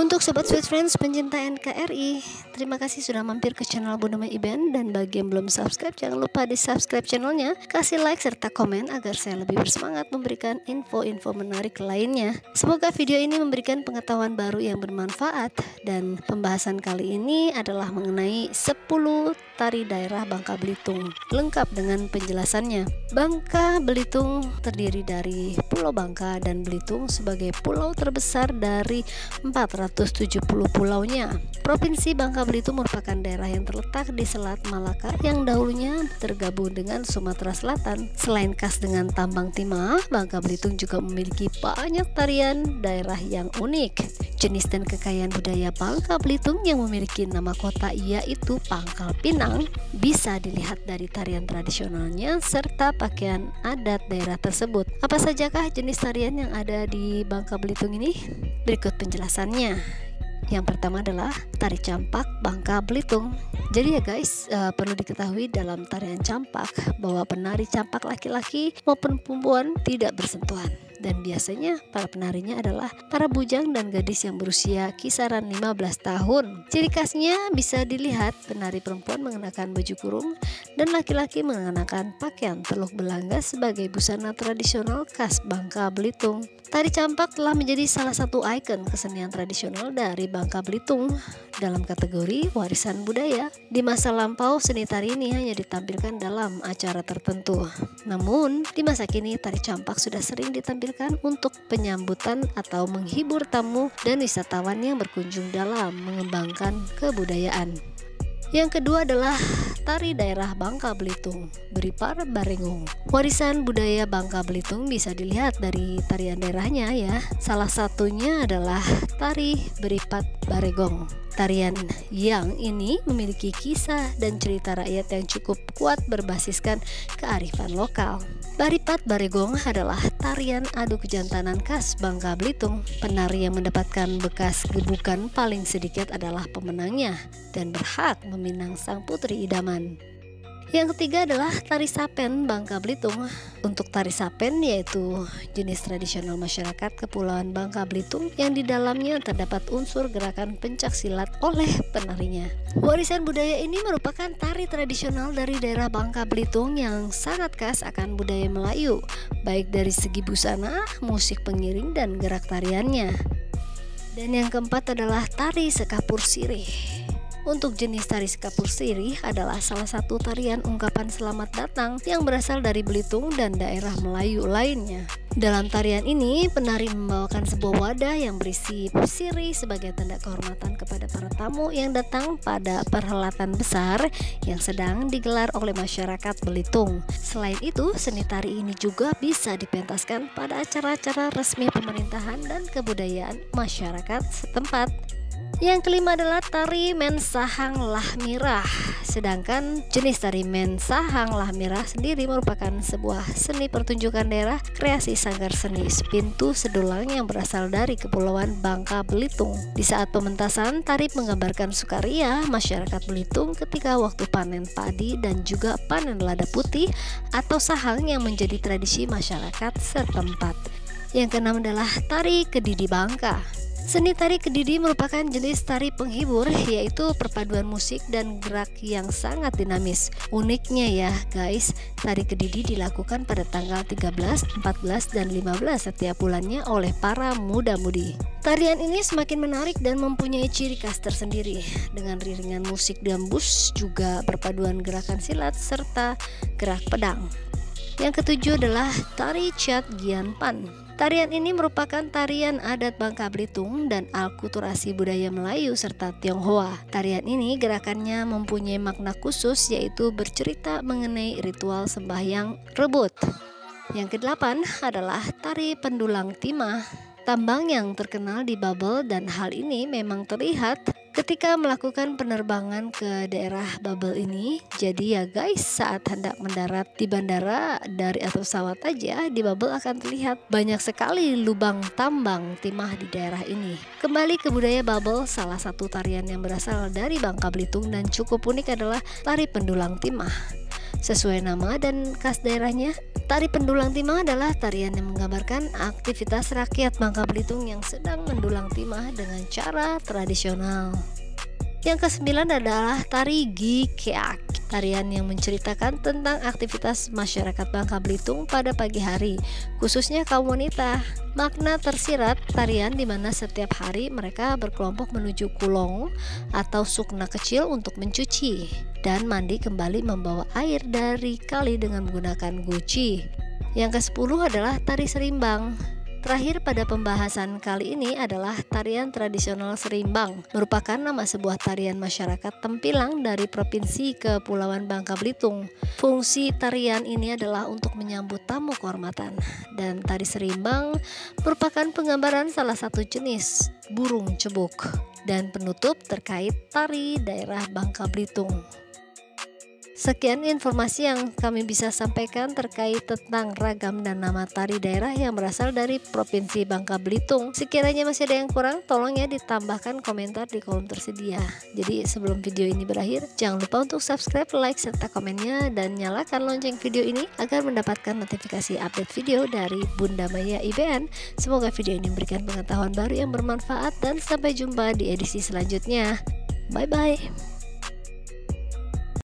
Untuk sobat Sweet Friends pencinta NKRI, terima kasih sudah mampir ke channel Bunda Maya Iben, dan bagi yang belum subscribe jangan lupa di subscribe channelnya, kasih like serta komen agar saya lebih bersemangat memberikan info-info menarik lainnya. Semoga video ini memberikan pengetahuan baru yang bermanfaat, dan pembahasan kali ini adalah mengenai 10 tari daerah Bangka Belitung, lengkap dengan penjelasannya. Bangka Belitung terdiri dari Pulau Bangka dan Belitung sebagai pulau terbesar dari 470 pulaunya. Provinsi Bangka Belitung merupakan daerah yang terletak di Selat Malaka yang dahulunya tergabung dengan Sumatera Selatan. Selain khas dengan tambang timah, Bangka Belitung juga memiliki banyak tarian daerah yang unik. Jenis dan kekayaan budaya Bangka Belitung yang memiliki nama kota yaitu Pangkal Pinang bisa dilihat dari tarian tradisionalnya serta pakaian adat daerah tersebut. Apa sajakah jenis tarian yang ada di Bangka Belitung ini? Berikut penjelasannya. Yang pertama adalah Tari Campak Bangka Belitung. Jadi ya guys, perlu diketahui dalam tarian campak bahwa penari campak laki-laki maupun perempuan tidak bersentuhan, dan biasanya para penarinya adalah para bujang dan gadis yang berusia kisaran 15 tahun. Ciri khasnya bisa dilihat penari perempuan mengenakan baju kurung dan laki-laki mengenakan pakaian teluk belanga sebagai busana tradisional khas Bangka Belitung. Tari campak telah menjadi salah satu ikon kesenian tradisional dari Bangka Belitung dalam kategori warisan budaya. Di masa lampau, seni tari ini hanya ditampilkan dalam acara tertentu. Namun, di masa kini tari campak sudah sering ditampilkan untuk penyambutan atau menghibur tamu dan wisatawan yang berkunjung dalam mengembangkan kebudayaan. Yang kedua adalah tari daerah Bangka Belitung, Beripat Beregong. Warisan budaya Bangka Belitung bisa dilihat dari tarian daerahnya ya. Salah satunya adalah Tari Beripat Beregong. Tarian yang ini memiliki kisah dan cerita rakyat yang cukup kuat berbasiskan kearifan lokal. Beripat Beregong adalah tarian adu kejantanan khas Bangka Belitung. Penari yang mendapatkan bekas gebukan paling sedikit adalah pemenangnya dan berhak meminang sang putri idaman. Yang ketiga adalah Tari Sapen Bangka Belitung. Untuk Tari Sapen yaitu jenis tradisional masyarakat Kepulauan Bangka Belitung yang di dalamnya terdapat unsur gerakan pencak silat oleh penarinya. Warisan budaya ini merupakan tari tradisional dari daerah Bangka Belitung yang sangat khas akan budaya Melayu, baik dari segi busana, musik pengiring, dan gerak tariannya. Dan yang keempat adalah Tari Sekapur Sirih. Untuk jenis tari Sekapur Sirih adalah salah satu tarian ungkapan selamat datang yang berasal dari Belitung dan daerah Melayu lainnya. Dalam tarian ini, penari membawakan sebuah wadah yang berisi sirih sebagai tanda kehormatan kepada para tamu yang datang pada perhelatan besar yang sedang digelar oleh masyarakat Belitung. Selain itu, seni tari ini juga bisa dipentaskan pada acara-acara resmi pemerintahan dan kebudayaan masyarakat setempat. Yang kelima adalah Tari Mensahang Lahmirah. Sedangkan jenis Tari Mensahang Lahmirah sendiri merupakan sebuah seni pertunjukan daerah kreasi sanggar seni Sepintu Sedulang yang berasal dari Kepulauan Bangka Belitung. Di saat pementasan, tari menggambarkan sukaria masyarakat Belitung ketika waktu panen padi dan juga panen lada putih atau sahang yang menjadi tradisi masyarakat setempat. Yang keenam adalah Tari Kedidi Bangka. Seni tari Kedidi merupakan jenis tari penghibur, yaitu perpaduan musik dan gerak yang sangat dinamis. Uniknya ya guys, tari Kedidi dilakukan pada tanggal 13, 14, dan 15 setiap bulannya oleh para muda-mudi. Tarian ini semakin menarik dan mempunyai ciri khas tersendiri dengan riringan musik gambus, juga perpaduan gerakan silat serta gerak pedang. Yang ketujuh adalah Tari Cat Gian. Tarian ini merupakan tarian adat Bangka Belitung dan alkulturasi budaya Melayu serta Tionghoa. Tarian ini gerakannya mempunyai makna khusus yaitu bercerita mengenai ritual sembahyang rebut. Yang kedelapan adalah Tari Pendulang Timah. Tambang yang terkenal di Babel, dan hal ini memang terlihat ketika melakukan penerbangan ke daerah Babel ini. Jadi ya guys, saat hendak mendarat di bandara dari atau pesawat aja di Babel akan terlihat banyak sekali lubang tambang timah di daerah ini. Kembali ke budaya Babel, salah satu tarian yang berasal dari Bangka Belitung dan cukup unik adalah Tari Pendulang Timah. Sesuai nama dan khas daerahnya, Tari Pendulang Timah adalah tarian yang menggambarkan aktivitas rakyat Bangka Belitung yang sedang mendulang timah dengan cara tradisional. Yang kesembilan adalah Tari Gikeak, tarian yang menceritakan tentang aktivitas masyarakat Bangka Belitung pada pagi hari, khususnya kaum wanita. Makna tersirat tarian di mana setiap hari mereka berkelompok menuju kulong atau sukna kecil untuk mencuci dan mandi kembali membawa air dari kali dengan menggunakan guci. Yang ke-10 adalah Tari Serimbang. Terakhir pada pembahasan kali ini adalah tarian tradisional Serimbang, merupakan nama sebuah tarian masyarakat Tempilang dari Provinsi Kepulauan Bangka Belitung. Fungsi tarian ini adalah untuk menyambut tamu kehormatan, dan tari Serimbang merupakan penggambaran salah satu jenis burung cebuk dan penutup terkait tari daerah Bangka Belitung. Sekian informasi yang kami bisa sampaikan terkait tentang ragam dan nama tari daerah yang berasal dari Provinsi Bangka Belitung. Sekiranya masih ada yang kurang, tolong ya ditambahkan komentar di kolom tersedia. Jadi sebelum video ini berakhir, jangan lupa untuk subscribe, like, serta komennya, dan nyalakan lonceng video ini agar mendapatkan notifikasi update video dari Bunda Maya Iben. Semoga video ini memberikan pengetahuan baru yang bermanfaat, dan sampai jumpa di edisi selanjutnya. Bye-bye.